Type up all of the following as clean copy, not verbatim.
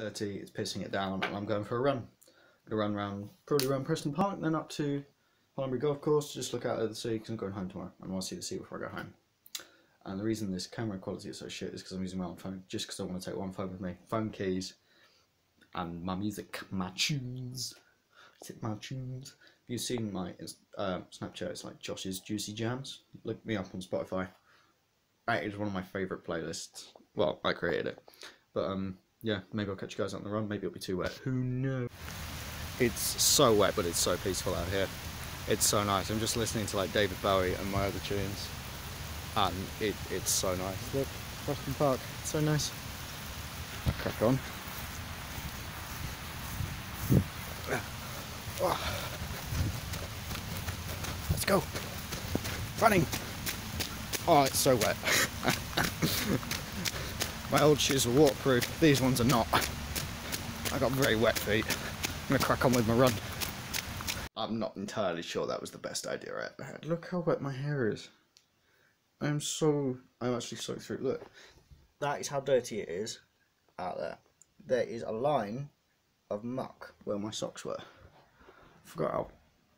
30, it's pissing it down, and I'm going for a run. I'm going to run around, probably around Preston Park, then up to Hollandbury Golf Course, just look out at the sea, because I'm going home tomorrow, and I want to see the sea before I go home. And the reason this camera quality is so shit is because I'm using my own phone, just because I want to take one phone with me. Phone keys, and my music, my tunes. If you've seen my Snapchat, it's like Josh's Juicy Jams. Look me up on Spotify. It is one of my favourite playlists. Well, I created it. But yeah, maybe I'll catch you guys out on the run. Maybe it'll be too wet. Who knows? It's so wet, but it's so peaceful out here. It's so nice. I'm just listening to like David Bowie and my other tunes. And it's so nice. Look, Preston Park. It's so nice. I'll crack on. Let's go. Running. Oh, it's so wet. My old shoes are waterproof. These ones are not. I got very wet feet. I'm gonna crack on with my run. I'm not entirely sure that was the best idea I ever had. Look how wet my hair is. I'm actually soaked through. Look, that is how dirty it is out there. There is a line of muck where my socks were. Forgot how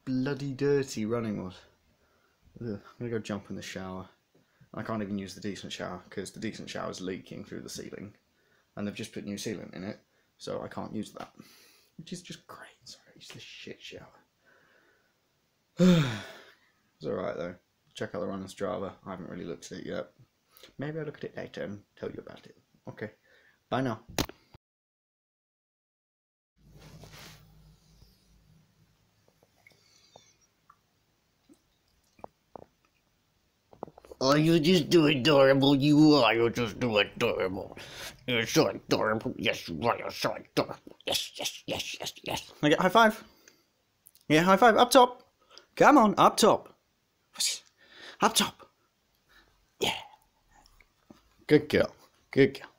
bloody dirty running was. Ugh, I'm gonna go jump in the shower. I can't even use the decent shower because the decent shower is leaking through the ceiling, and they've just put new sealant in it, so I can't use that, which is just great. Sorry, it's the shit shower. It's alright though. Check out the run on Strava. I haven't really looked at it yet. Maybe I'll look at it later and tell you about it. Okay, bye now. Oh, you're just too adorable, you are, you're just too adorable. You're so adorable, yes you are, you're so adorable. Yes, yes, yes, yes, yes. I get high five. Yeah, high five, up top. Come on, up top. Up top. Yeah. Good girl, good girl.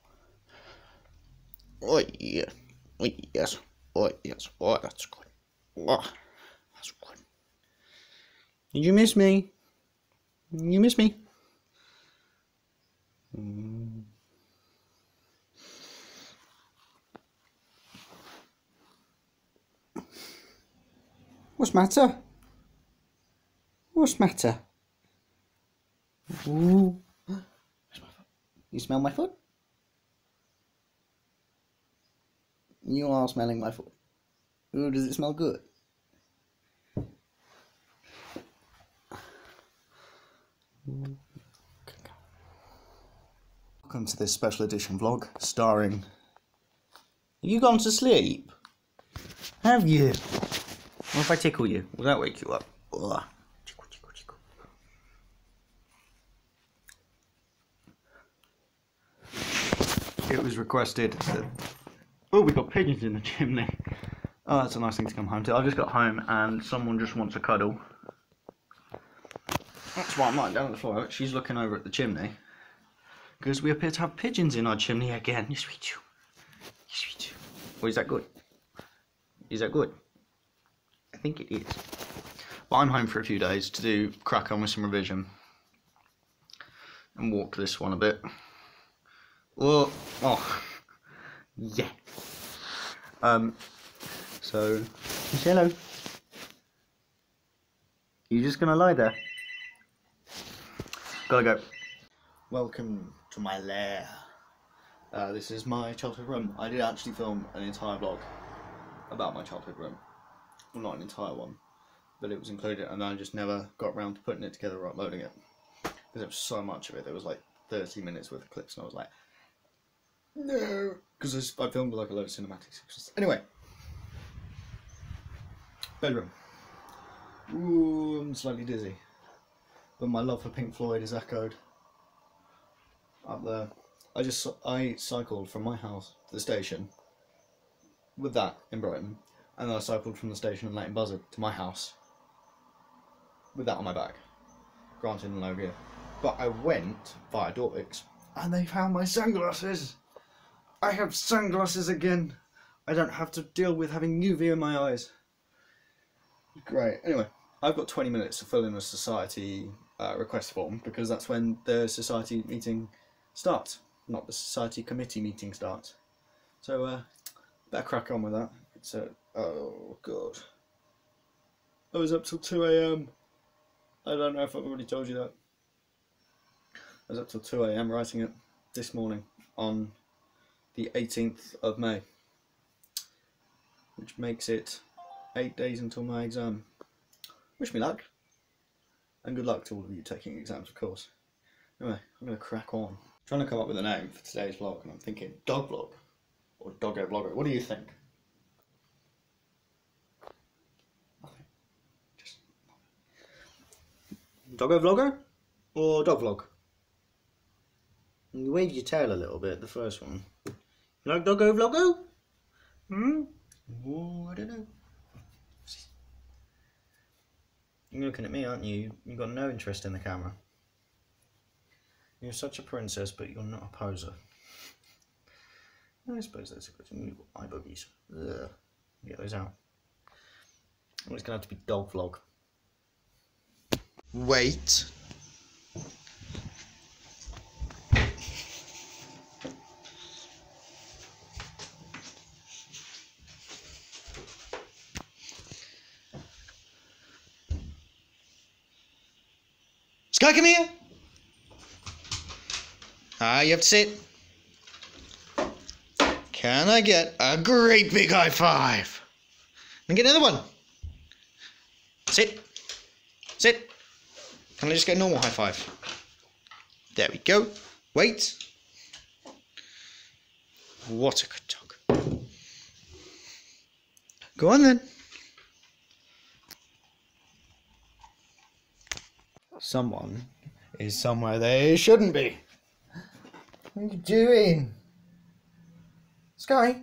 Oh, yeah. Oh, yes. Oh, yes. Oh, that's good. Oh, that's good. Did you miss me? You miss me? What's matter? What's matter? Ooh. You smell my foot? You are smelling my foot. Ooh, does it smell good? Welcome to this special edition vlog starring. Have you gone to sleep? Have you? What if I tickle you? Will that wake you up? Ugh. Tickle, tickle, tickle. It was requested that. Oh, we got pigeons in the chimney. Oh, that's a nice thing to come home to. I just got home and someone just wants a cuddle. That's why I'm lying down on the floor. She's looking over at the chimney. Because we appear to have pigeons in our chimney again. Yes, we do. Yes, we do. Well, is that good? Is that good? I think it is. Well, I'm home for a few days to do crack on with some revision. And walk this one a bit. Whoa. Oh. Yeah. So. Say hello. You're just going to lie there. Gotta go. Welcome to my lair. This is my childhood room. I did actually film an entire vlog about my childhood room. Well, not an entire one, but it was included, and I just never got around to putting it together or uploading it. Because there was so much of it. There was like 30 minutes worth of clips, and I was like, no. Because I filmed like a load of cinematics. Anyway. Bedroom. Ooh, I'm slightly dizzy. But my love for Pink Floyd is echoed up there. I cycled from my house to the station with that in Brighton, and then I cycled from the station in Leighton Buzzard to my house with that on my back, granted in low gear. But I went via Dorpix, and they found my sunglasses. I have sunglasses again. I don't have to deal with having UV in my eyes. Great. Anyway, I've got 20 minutes to fill in a society request form, because that's when the society meeting starts, not the society committee meeting starts. So Better crack on with that. So, oh god, I was up till 2 a.m. I don't know if I've already told you that. I was up till 2 a.m. writing it this morning on the 18th of May, which makes it 8 days until my exam. Wish me luck, and good luck to all of you taking exams, of course. Anyway, I'm going to crack on. I'm trying to come up with a name for today's vlog, and I'm thinking dog vlog or doggo vlogger. What do you think? Doggo vlogger or dog vlog? You waved your tail a little bit, the first one. You like doggo vloggo? Hmm? Oh, I don't know. You're looking at me, aren't you? You've got no interest in the camera. You're such a princess, but you're not a poser. I suppose that's a good thing. You've got eye boogies. Ugh. Get those out. Well, it's going to have to be dog vlog. Wait. Sky, come here. Ah, you have to sit. Can I get a great big high five? And get another one. Sit. Sit. Can I just get a normal high five? There we go. Wait. What a good dog. Go on then. Someone is somewhere they shouldn't be. What are you doing? Sky?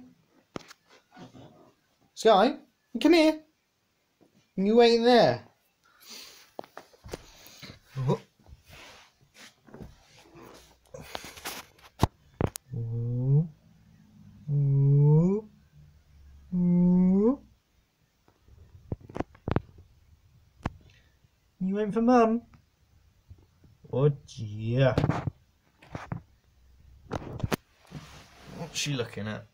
Sky? Come here. You waiting there? You waiting for Mum? Oh yeah. What's she looking at?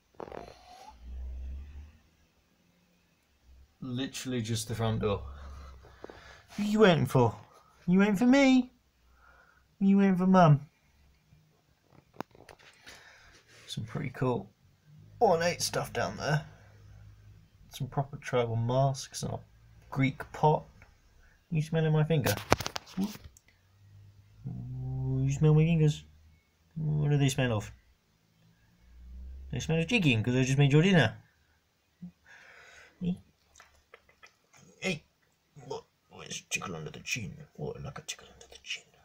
Literally just the front door. Who are you waiting for? You waiting for me? You waiting for Mum? Some pretty cool ornate stuff down there. Some proper tribal masks and a Greek pot. You smelling my finger? You smell my fingers? What do they smell of? They smell of chicken because I just made your dinner. Hey, what? It's a tickle under the chin. What? Like a tickle under the chin.